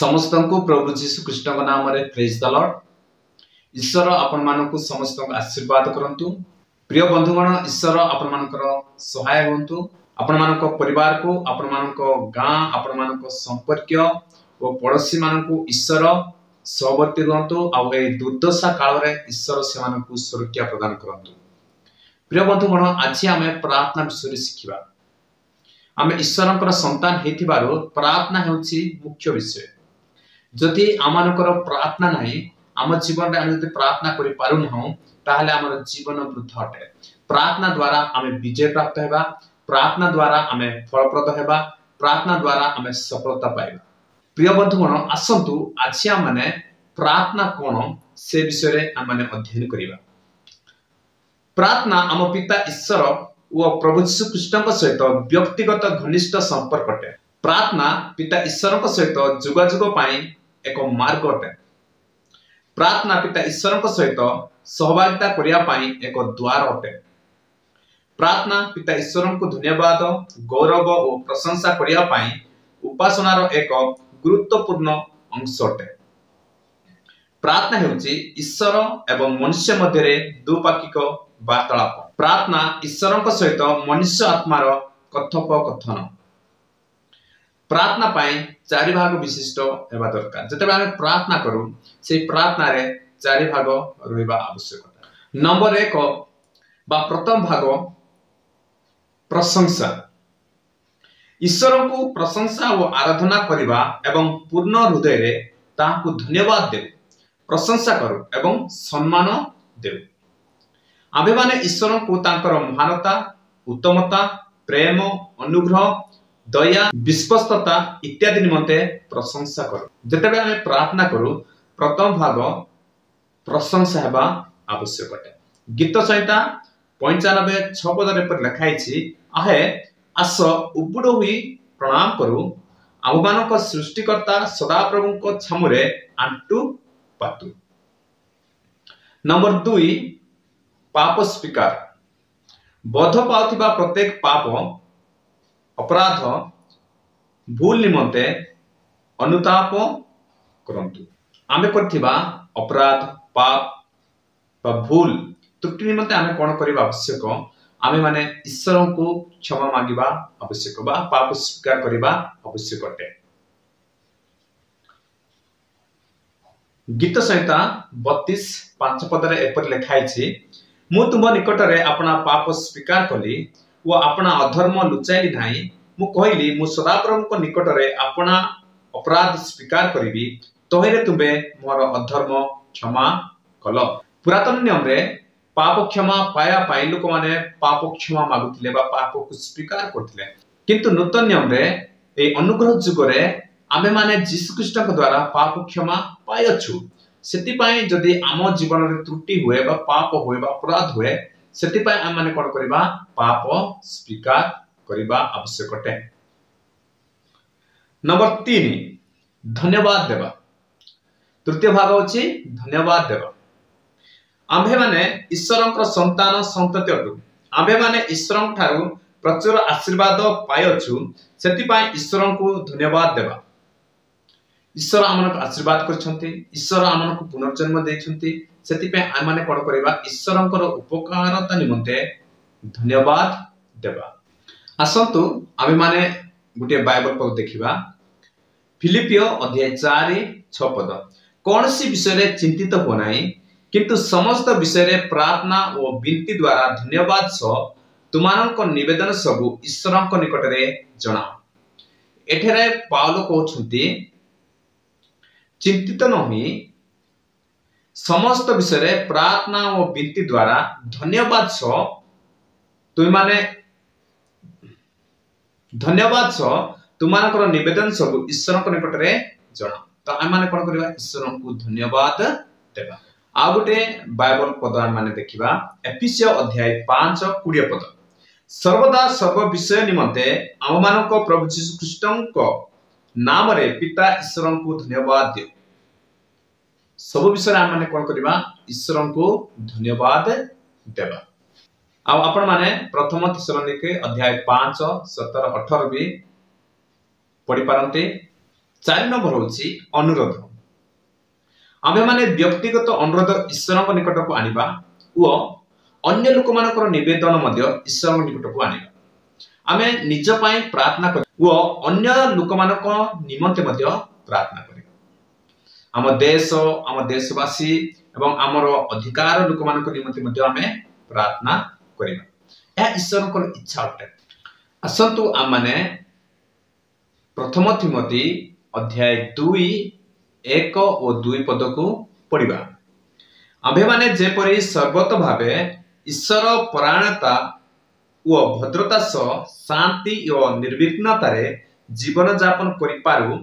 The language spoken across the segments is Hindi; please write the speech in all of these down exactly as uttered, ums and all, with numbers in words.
समस्त को प्रभु जीशु कृष्ण को नाम रे प्रेज द लॉर्ड। ईश्वर आपण मानक समस्त आशीर्वाद करंतु। प्रिय बंधुगण, ईश्वर आपण मानकर सहाय होंतु। आपण मानक परिवार को, आपण मानक गां, आपण मानक संपर्क और पड़ोसी मानक ईश्वर सहवर्ती रहंतु। आ दुर्दशा काल रे ईश्वर से मानक सुरक्षा प्रदान करंतु। प्रिय बंधुगण, आज आम प्रार्थना विषय शिखिबा। आम ईश्वर संतान होथिबारो प्रार्थना हेउछि मुख्य विषय। जदि आमानकर प्रार्थना नाही, आम जीवन रे आम जदि प्रार्थना करि पारुन हौ ताहले आमर जीवन वृद्ध अटे। प्रार्थना द्वारा आम विजय प्राप्त हेबा, प्रार्थना द्वारा आम फलप्रद हेबा, प्रार्थना द्वारा आम सफलता पाइबा। प्रिय बंधुगण, आसंतु आज आम माने प्रार्थना कोन से विषय रे आम माने अध्ययन करिबा। प्रार्थना आम पिता ईश्वर ओ प्रभु यीशु कृष्णक सहित व्यक्तिगत घनिष्ठ संपर्क अटे। प्रार्थना पिता ईश्वरक सहित जोगाजोग पाई एक मार्ग अटे। प्रार्थना पिता ईश्वरक सहित सहभागिता करिया पाई एक द्वार अटे। प्रार्थना पिता ईश्वर को धन्यवाद, गौरव और प्रशंसा करिया पाई उपासनार एक गुरुत्वपूर्ण अंश अटे। प्रार्थना हेउछि ईश्वर एवं मनुष्य मध्य द्विपाक्षिक वार्तालाप। प्रार्थना ईश्वर सहित मनुष्य आत्मार कथोपकथन। प्रार्थना पाई चारि भाग विशिष्ट हेबा दरकार। जते आमे प्रार्थना करू से प्रार्थना रे चारि भाग रहिबा आवश्यकता। नंबर एक बा प्रथम भाग प्रशंसा। ईश्वर को प्रशंसा और आराधना करिबा एवं पूर्ण हृदय रे ताकू धन्यवाद दे, प्रशंसा करू एवं सम्मान दे। आबे माने ईश्वर को तांकर महानता, उत्तमता, प्रेम, अनुग्रह, दया, विश्वस्तता इत्यादि निमते प्रशंसा करू। जतेबे आमे प्रार्थना करू प्रथम भाग प्रशंसा हेबा आवश्यक अटे। गीत संहिता पंचानबे छ पदरे पर लिखाई आहे, आस उबुड़ हुई प्रणाम करू आम मानक सृष्टिकर्ता सदाप्रभु को छामुरे आंटू पातू। नंबर दुई पाप स्वीकार। बध पाउथिबा प्रत्येक पाप, अपराध, भूल निमते अनुताप करंतु। आमे करथिबा अपराध, पाप बा भूल त्रुटि निमते आमे कोन करबा आवश्यक। आमे माने ईश्वर को क्षमा मांगीबा आवश्यक बा पाप स्वीकार करबा आवश्यक अटे। गीत संहिता बत्तीस पांच पदरे एपर लिखाई छी, मु तुम निकट रे अपना पाप स्वीकार कली व अपना अधर्म लुचाइली नाही। मु कहली मु सदाप्रभु को निकट रे अपना अपराध स्वीकार करिबी, तोहेरे तुमे मोर अधर्म क्षमा कलो। पुरातन नियम रे पाप क्षमा पाया पाई लोक माने पाप क्षमा मागुतिले बा पाप को स्वीकार करथिले, किंतु नूतन नियम रे ए अनुग्रह जुग रे आमे माने यीशु कृष्ण के द्वारा पाप क्षमा पायछु। सेति पाई जदी आम जीवन रे त्रुटि होए बा पाप होए बा अपराध होए, सेति पाई आमे माने कोन करबा पाप स्वीकार करबा आवश्यक अटे। नंबर तीन धन्यवाद देबा। तृतीय भाग होछि धन्यवाद देबा। आम्भे माने ईश्वर संतान संतति अटु। आम्भे माने ईश्वर ठारू प्रचुर आशीर्वाद पायछु, सेति पाई ईश्वर को धन्यवाद देवा। ईश्वर आमनक आशीर्वाद करछन्ति, ईश्वर आमनक पुनर्जन्म दैछन्ति, सेति पाई आम माने कोन करबा ईश्वरंकर उपकारता निमते धन्यवाद देवा। आसंतु आम्भे माने गुटे बाइबल पद देखिबा। फिलिपियो अध्याय चार छह पद, कोनसी विषय रे चिंतित हो नाही, किंतु समस्त विषय रे प्रार्थना और विनती द्वारा धन्यवाद सह तुमानक निवेदन सबु ईश्वर को निकट रे जणाओ। एठरे पावलो कहउछन्ति चिंतित नहि, समस्त विषय रे प्रार्थना और विनती द्वारा धन्यवाद सह तुम माने धन्यवाद सह तुमानक निवेदन सबु ईश्वर को निकट रे जणाओ। तो हम माने कोन करबा ईश्वर को धन्यवाद देबा। आ गोटे बाइबल पद माने देखिबा एफिसियो अध्याय पांच बीस पद, सर्वदा सर्व विषय निमते आम मानक प्रभु यीशु कृष्णक नाम रे पिता ईश्वर को धन्यवाद दियो। सब विषय आम माने कोन करबा ईश्वर को धन्यवाद देबा। आ आपण माने प्रथम थिस्सलुनीके अध्याय पांच सत्रह अठारह भी पढ़ी पारंते। चार नंबर हूँ अनुरोध। आमे माने व्यक्तिगत तो अनुरोध ईश्वर को निकट को आनिबा ओ अन्य लोक मानकर निवेदन मध्य ईश्वर को निकट को आनिबा। आमे निज पाए प्रार्थना कर ओ अन्य लोक मानक निमन्ते मध्य प्रार्थना कर। आम देश आम देशवासी एवं आमर अधिकार लोक मानक निमन्ते मध्य आमे प्रार्थना करिबा। ए ईश्वर को इच्छा अटे। असंतु आम माने प्रथम थिमोथी अध्याय दुई एक और दुई पद को पढ़ा। आम्भे माने जेपरी सर्वत भावे ईश्वर परायणता ओ भद्रता सह शांति और निर्विघ्नतार जीवन जापन करू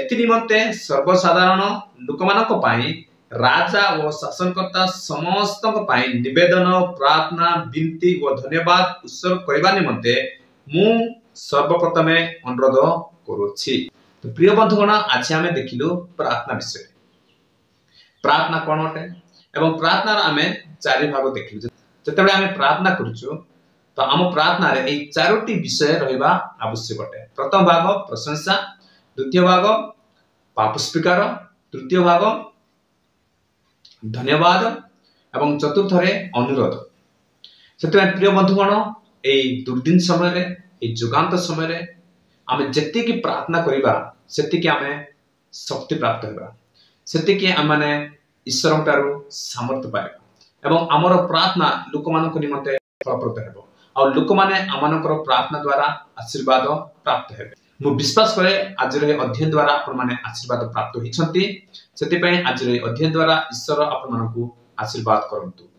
एति निमन्ते सर्वसाधारण लोकमानक पाई राजा और शासनकर्ता समस्त निवेदन प्रार्थना विनती और धन्यवाद उत्सर्ग करने निमन्ते मु सर्वप्रथमे अनुरोध करूछि। तो प्रिय बंधुगण आज आम देखिलु प्रार्थना विषय। प्रार्थना कौन अटे एवं प्रार्थनार आम चार भाग देखिलु। जतबे आम प्रार्थना करूचु तो आम प्रार्थना रे एई चारोटी विषय रहिबा आवश्यक अटे। प्रथम भाग प्रशंसा, द्वितीय भाग पाप स्वीकार, तृतीय भाग धन्यवाद एवं चतुर्थ रे अनुरोध। जतबे प्रिय बंधुगण एई दुर्दिन समय रे एई जुगांत समय रे आम जति की प्रार्थना करिबा सेतिके आमे शक्ति प्राप्त होगा, सेतिके आमने ईश्वर ठारू सामर्थ्य पाइबा एवं आमर प्रार्थना लोक मानक निमन्ते फलप्रद हेबो आ लोक माने आमनकर प्रार्थना द्वारा आशीर्वाद प्राप्त हेबे। मु विश्वास करे आज रे अध्ययन द्वारा आपण माने आशीर्वाद प्राप्त होइछंती। सेति पय आज रे अध्ययन द्वारा ईश्वर आपण मानकु आशीर्वाद करंतु।